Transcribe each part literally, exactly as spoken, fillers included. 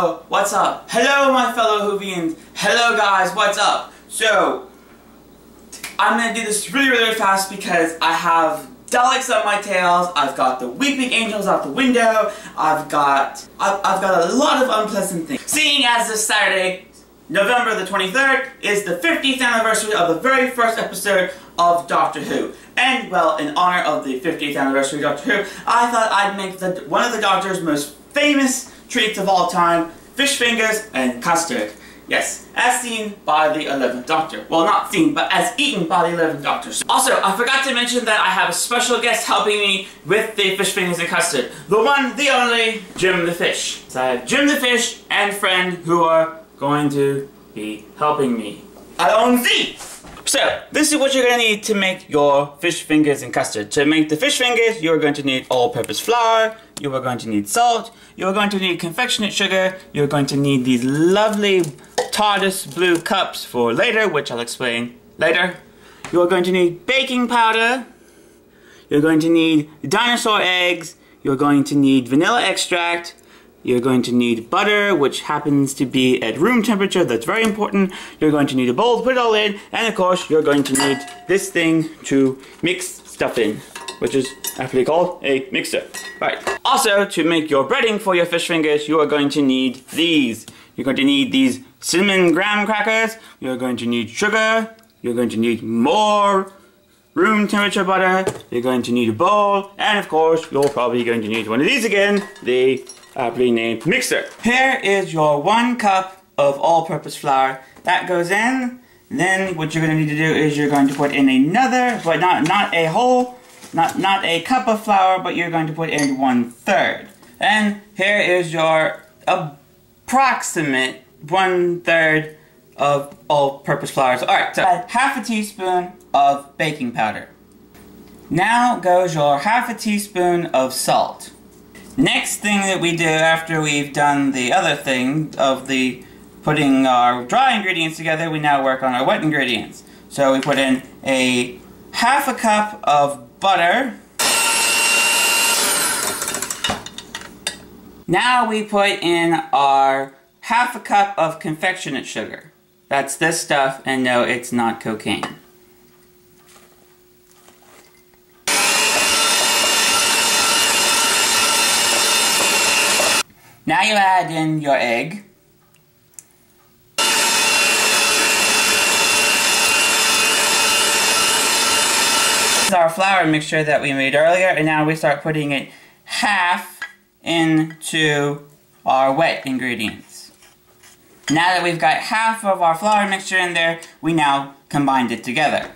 Hello, what's up? Hello, my fellow Whovians. Hello, guys, what's up? So, I'm gonna do this really, really fast because I have Daleks up my tails, I've got the Weeping Angels out the window, I've got, I've, I've got a lot of unpleasant things. Seeing as this Saturday, November the twenty-third, is the fiftieth anniversary of the very first episode of Doctor Who. And, well, in honor of the fiftieth anniversary of Doctor Who, I thought I'd make the, one of the Doctor's most famous treats of all time, fish fingers and custard. Yes, as seen by the eleventh Doctor. Well, not seen, but as eaten by the eleventh Doctor. Also, I forgot to mention that I have a special guest helping me with the fish fingers and custard. The one, the only, Jim the Fish. So I have Jim the Fish and friend who are going to be helping me. Alone Z! So, this is what you're going to need to make your fish fingers and custard. To make the fish fingers, you're going to need all-purpose flour, you are going to need salt, you are going to need confectionate sugar, you're going to need these lovely TARDIS blue cups for later, which I'll explain later. You're going to need baking powder, you're going to need dinosaur eggs, you're going to need vanilla extract, you're going to need butter, which happens to be at room temperature, that's very important. You're going to need a bowl to put it all in, and of course, you're going to need this thing to mix stuff in, which is aptly called a mixer. Right. Also, to make your breading for your fish fingers, you are going to need these. You're going to need these cinnamon graham crackers, you're going to need sugar, you're going to need more room temperature butter, you're going to need a bowl, and of course, you're probably going to need one of these again, the aptly named mixer. Here is your one cup of all-purpose flour. That goes in. Then what you're going to need to do is you're going to put in another, but not not a whole, not not a cup of flour, but you're going to put in one third. And here is your approximate one third of all-purpose flour. All right, so add half a teaspoon of baking powder. Now goes your half a teaspoon of salt. Next thing that we do after we've done the other thing of the putting our dry ingredients together, we now work on our wet ingredients. So we put in a half a cup of butter. Now we put in our half a cup of confectionate sugar. That's this stuff, and no, it's not cocaine. Now you add in your egg. This is our flour mixture that we made earlier, and now we start putting it half into our wet ingredients. Now that we've got half of our flour mixture in there, we now combined it together.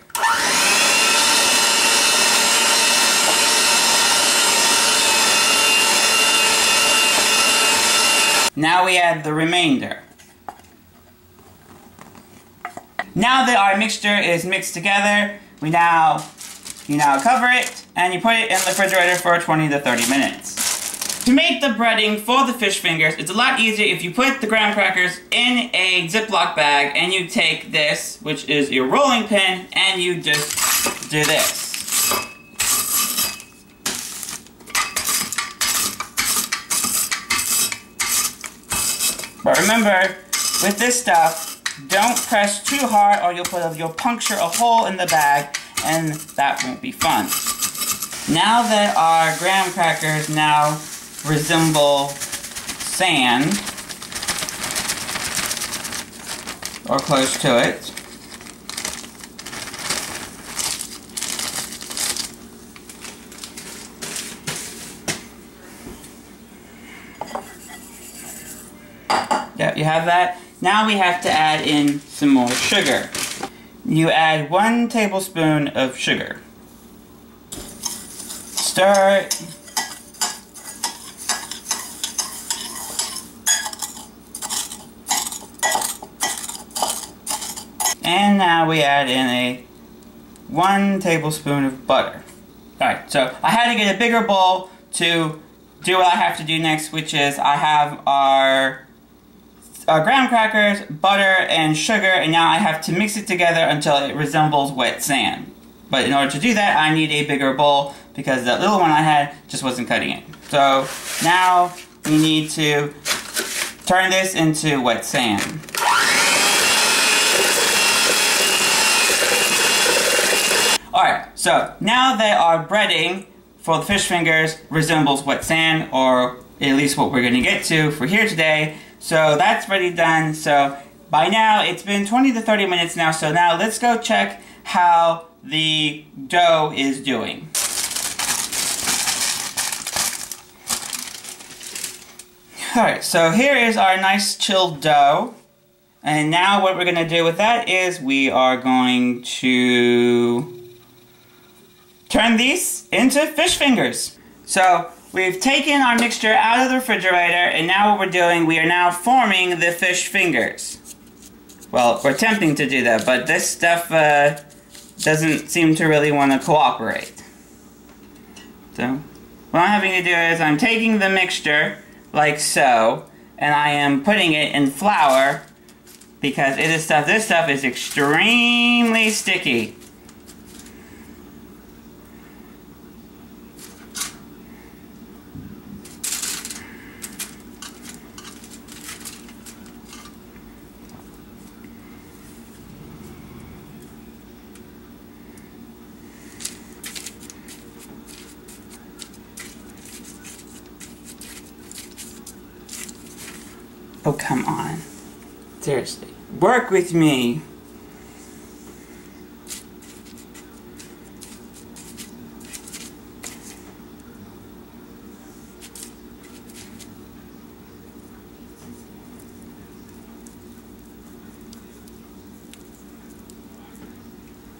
Now we add the remainder. Now that our mixture is mixed together, we now, you now cover it and you put it in the refrigerator for twenty to thirty minutes. To make the breading for the fish fingers, it's a lot easier if you put the graham crackers in a Ziploc bag and you take this, which is your rolling pin, and you just do this. But remember, with this stuff, don't press too hard or you'll, put a, you'll puncture a hole in the bag, and that won't be fun. Now that our graham crackers now resemble sand, or close to it, yep, you have that. Now we have to add in some more sugar. You add one tablespoon of sugar. Stir. And now we add in a one tablespoon of butter. Alright, so I had to get a bigger bowl to do what I have to do next, which is I have our Uh, graham crackers, butter, and sugar, and now I have to mix it together until it resembles wet sand. But in order to do that, I need a bigger bowl because that little one I had just wasn't cutting it. So now we need to Turn this into wet sand. Alright, so now that our breading for the fish fingers resembles wet sand, or at least what we're going to get to for here today. So that's already done. So by now, it's been twenty to thirty minutes now. So now let's go check how the dough is doing. Alright, so here is our nice chilled dough. And now what we're going to do with that is we are going to turn these into fish fingers. So we've taken our mixture out of the refrigerator, and now what we're doing, we are now forming the fish fingers. Well, we're attempting to do that, but this stuff uh, doesn't seem to really want to cooperate. So what I'm having to do is I'm taking the mixture, like so, and I am putting it in flour, because it is stuff, this stuff is extremely sticky. Oh, come on. Seriously. Work with me.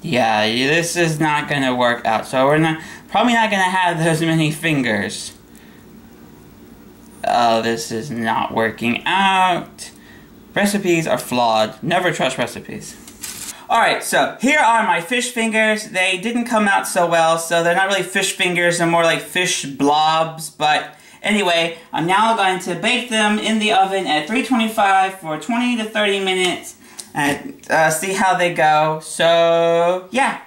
Yeah, this is not going to work out. So we're not probably not going to have those many fingers. Oh, this is not working out. Recipes are flawed. Never trust recipes. Alright, so here are my fish fingers. They didn't come out so well, so they're not really fish fingers. They're more like fish blobs. But anyway, I'm now going to bake them in the oven at three twenty-five for twenty to thirty minutes and uh, see how they go. So, yeah.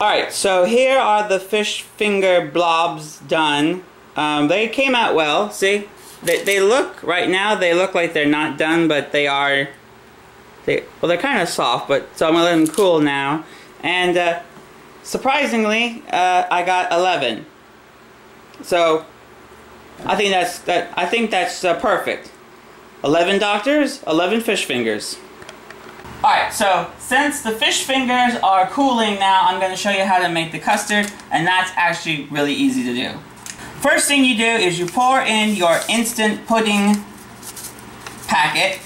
Alright, so here are the fish finger blobs done. Um, they came out well, see? They, they look, right now, they look like they're not done, but they are, they, well, they're kind of soft, but, so I'm gonna let them cool now. And, uh, surprisingly, uh, I got eleven. So, I think that's, that, I think that's uh, perfect. eleven doctors, eleven fish fingers. Alright, so since the fish fingers are cooling now, I'm gonna show you how to make the custard, and that's actually really easy to do. First thing you do is you pour in your instant pudding packet.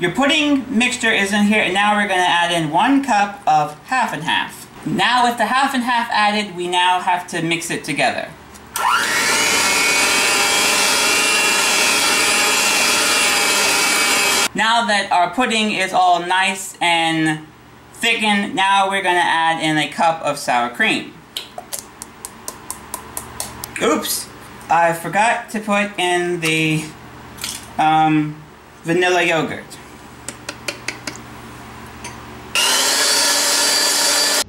Your pudding mixture is in here, and now we're going to add in one cup of half and half. Now with the half and half added, we now have to mix it together. Now that our pudding is all nice and thickened, now we're going to add in a cup of sour cream. Oops, I forgot to put in the um, vanilla yogurt.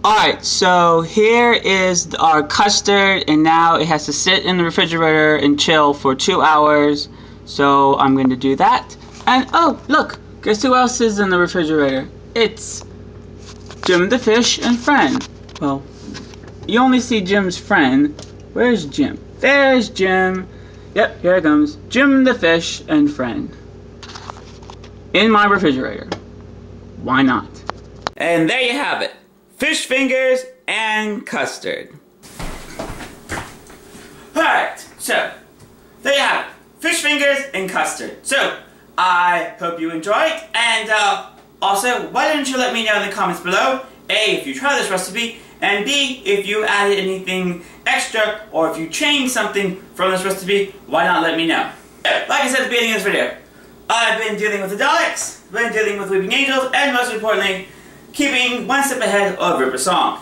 Alright, so here is our custard, and now it has to sit in the refrigerator and chill for two hours. So I'm going to do that. And oh, look, guess who else is in the refrigerator? It's Jim the fish and friend. Well, you only see Jim's friend. Where's Jim? There's Jim. Yep, here it comes. Jim the fish and friend. In my refrigerator. Why not? And there you have it. Fish fingers and custard. Alright, so there you have it. Fish fingers and custard. So, I hope you enjoyed. And uh, also, why don't you let me know in the comments below, A, if you try this recipe, and B, if you added anything extra, or if you change something from this recipe, why not let me know? Like I said at the beginning of this video, I've been dealing with the Daleks, been dealing with Weeping Angels, and most importantly, keeping one step ahead of River Song.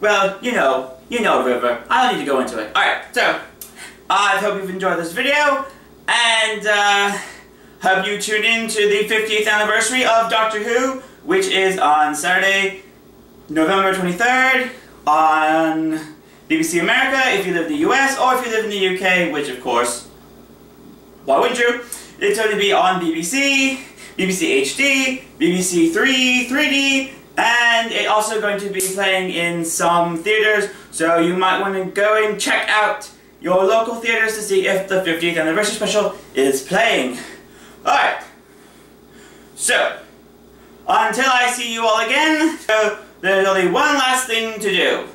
Well, you know, you know River. I don't need to go into it. Alright, so, I hope you've enjoyed this video, and uh, hope you tune in to the fiftieth anniversary of Doctor Who, which is on Saturday, November twenty-third, on B B C America if you live in the U S, or if you live in the U K, which of course why would you? It's going to be on B B C, B B C H D, B B C three, three D, and it's also going to be playing in some theaters, so you might want to go and check out your local theaters to see if the fiftieth anniversary special is playing. Alright, so until I see you all again, so there's only one last thing to do.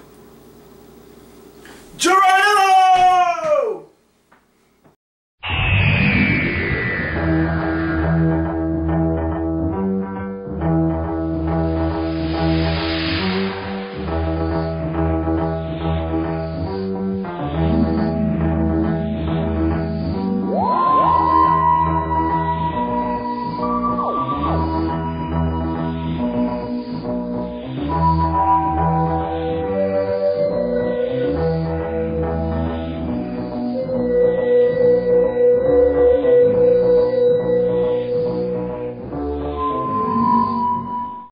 Geronimo!